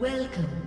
Welcome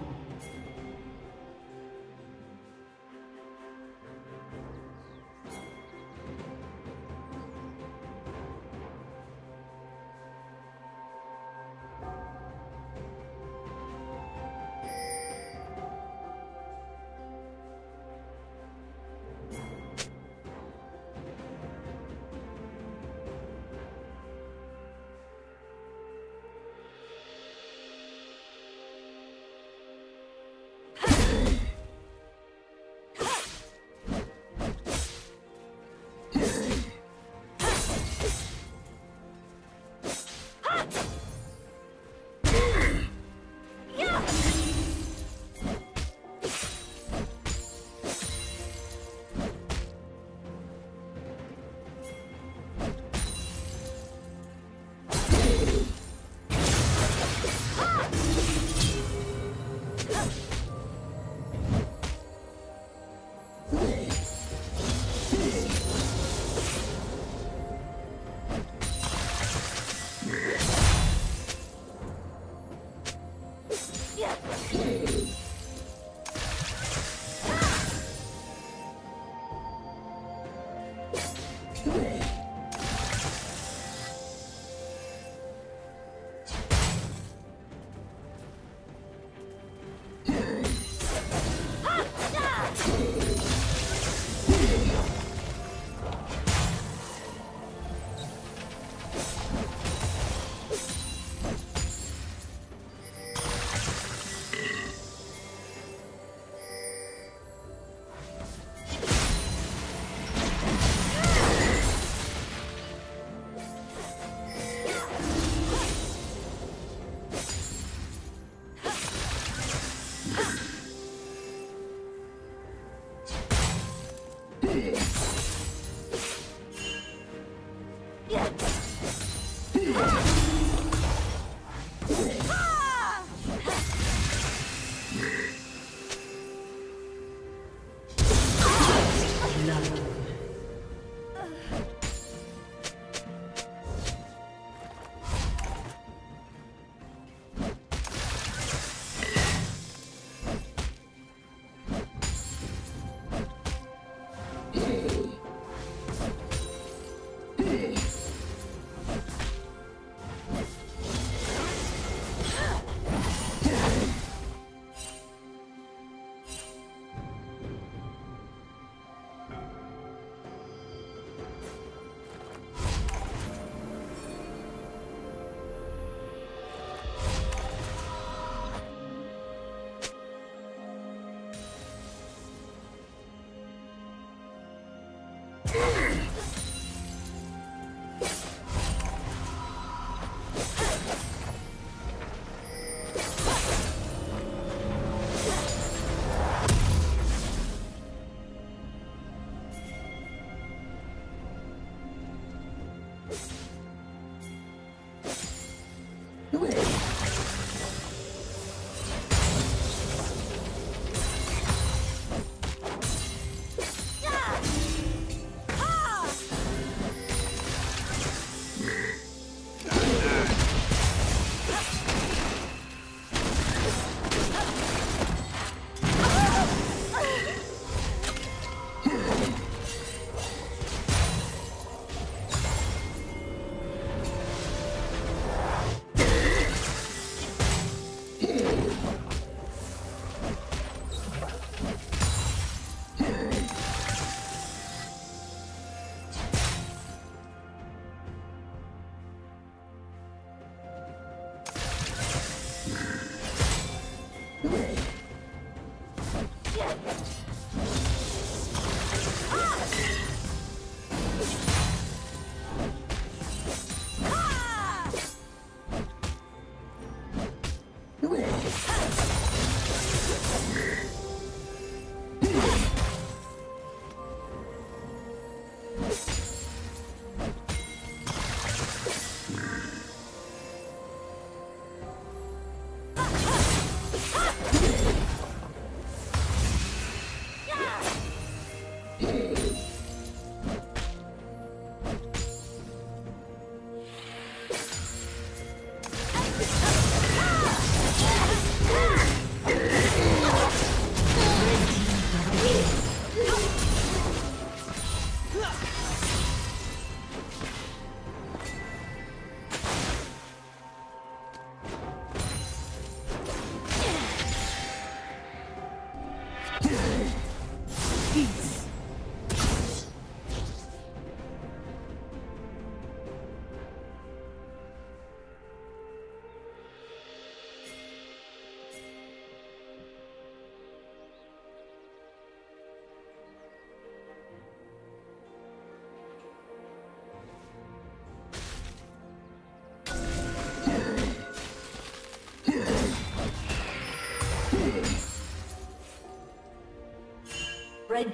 Red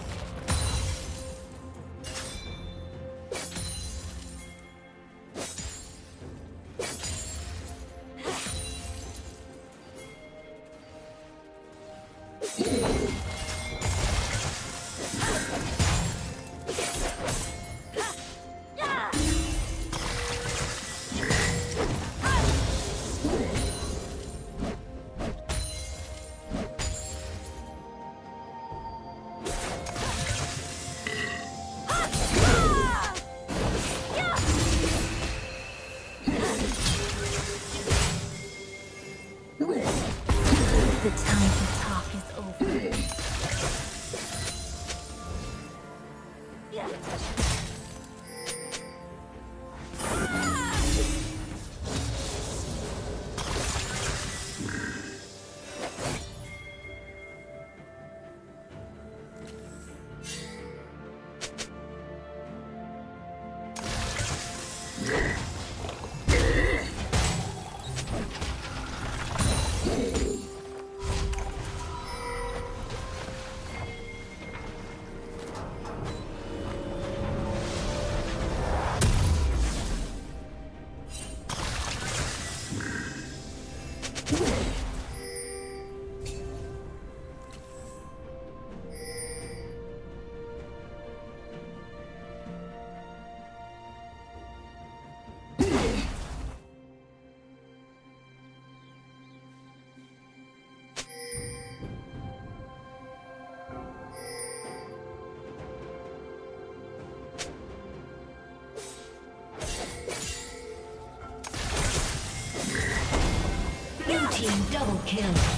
Double kill. Rampage.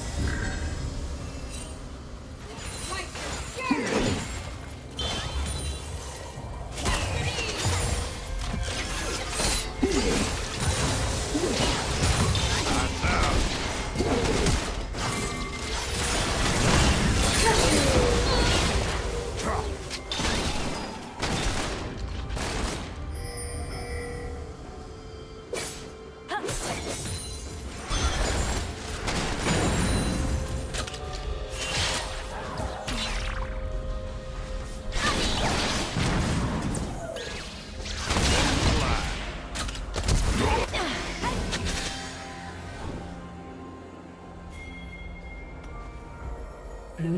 Blue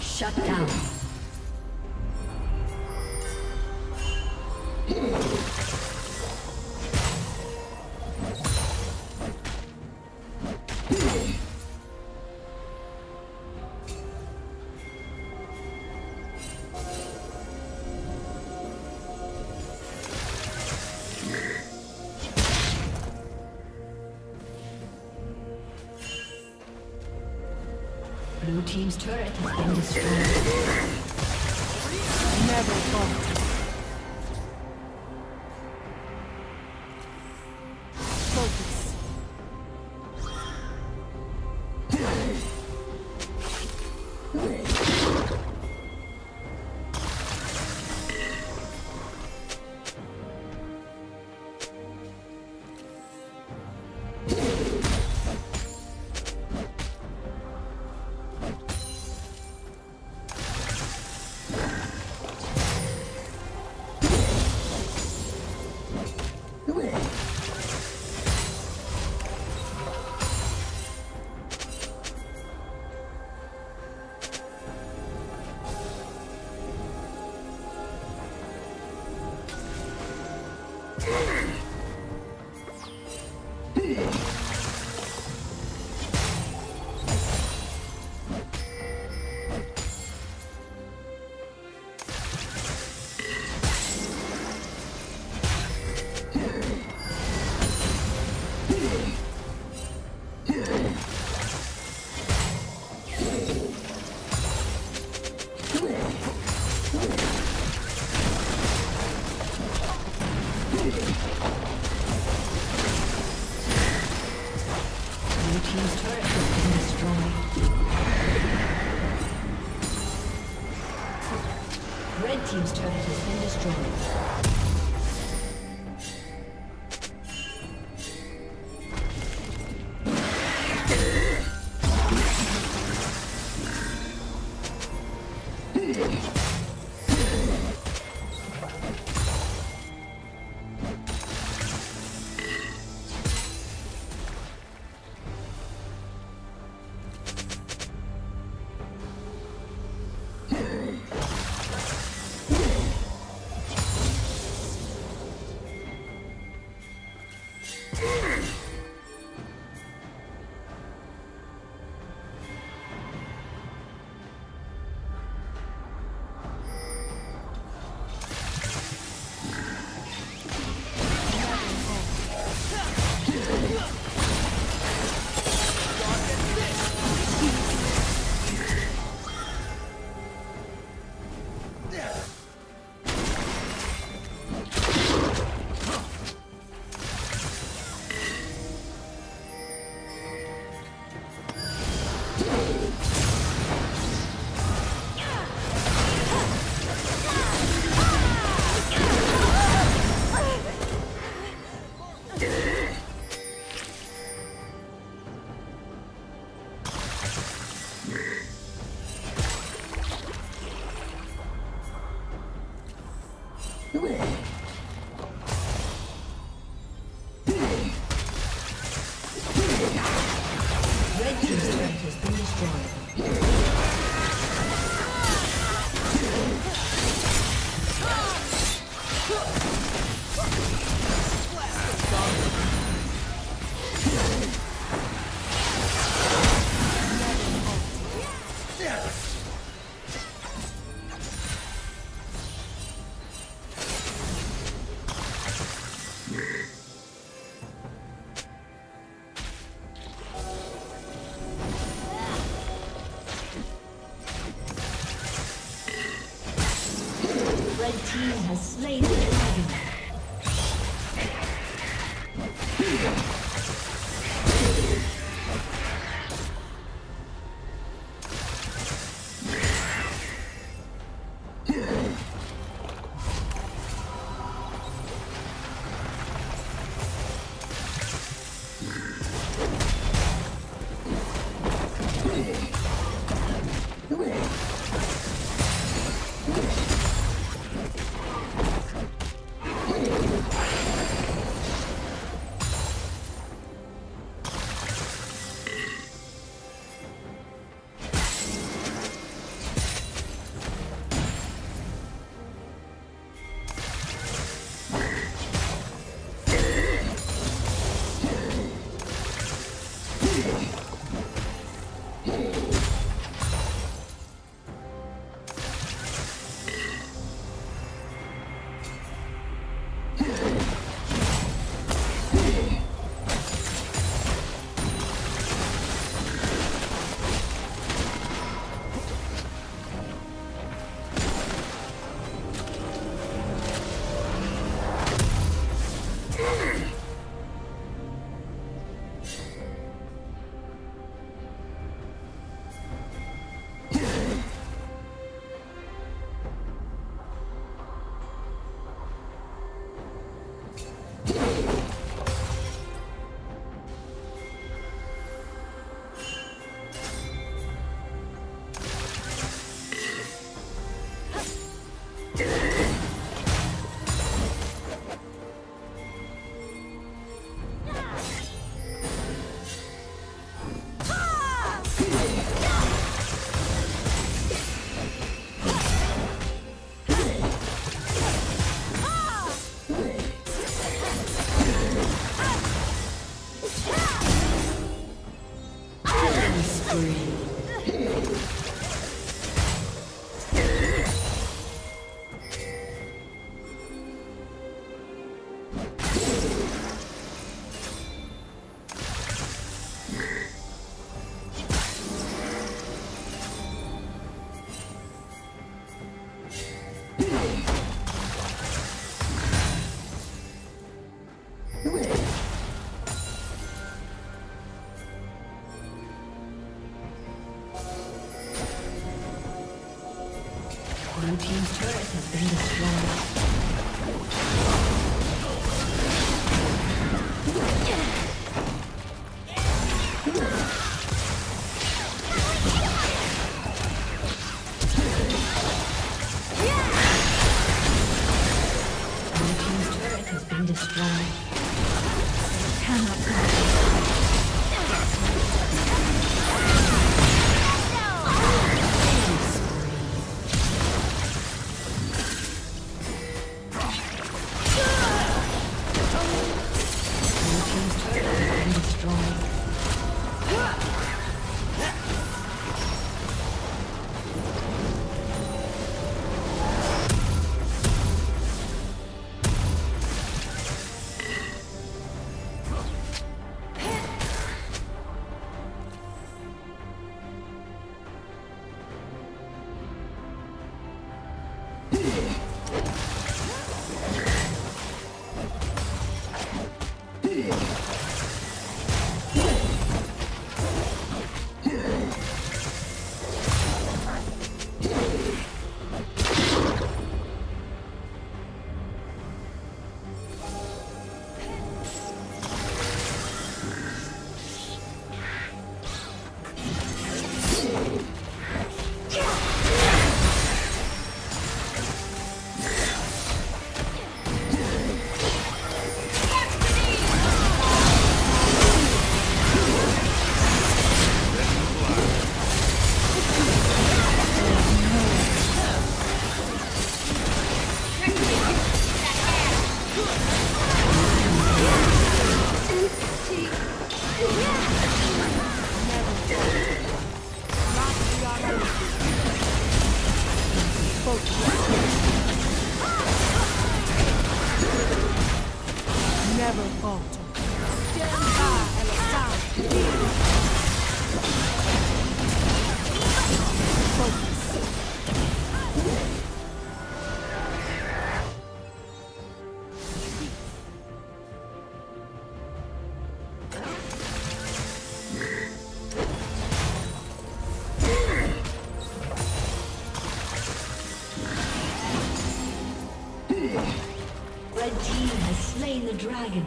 Shut down. Blue team's turret has been destroyed. Never fought. Team's turret has been destroyed. Blue team's turret has been destroyed. Blue team's turret has been destroyed. It cannot be. the dragon.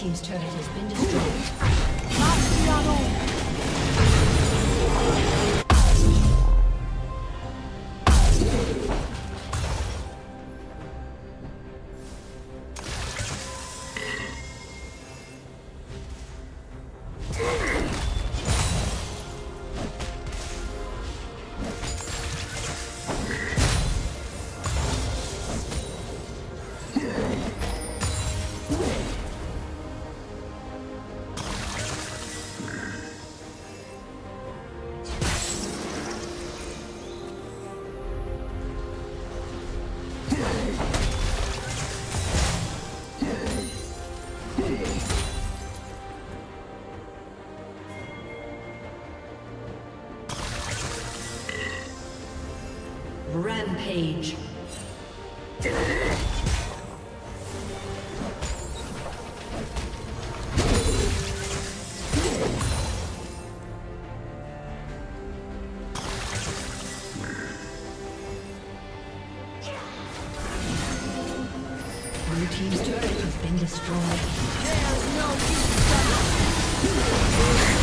Team's turret has been destroyed. Rampage. Your team's turret has been destroyed. There's no peace.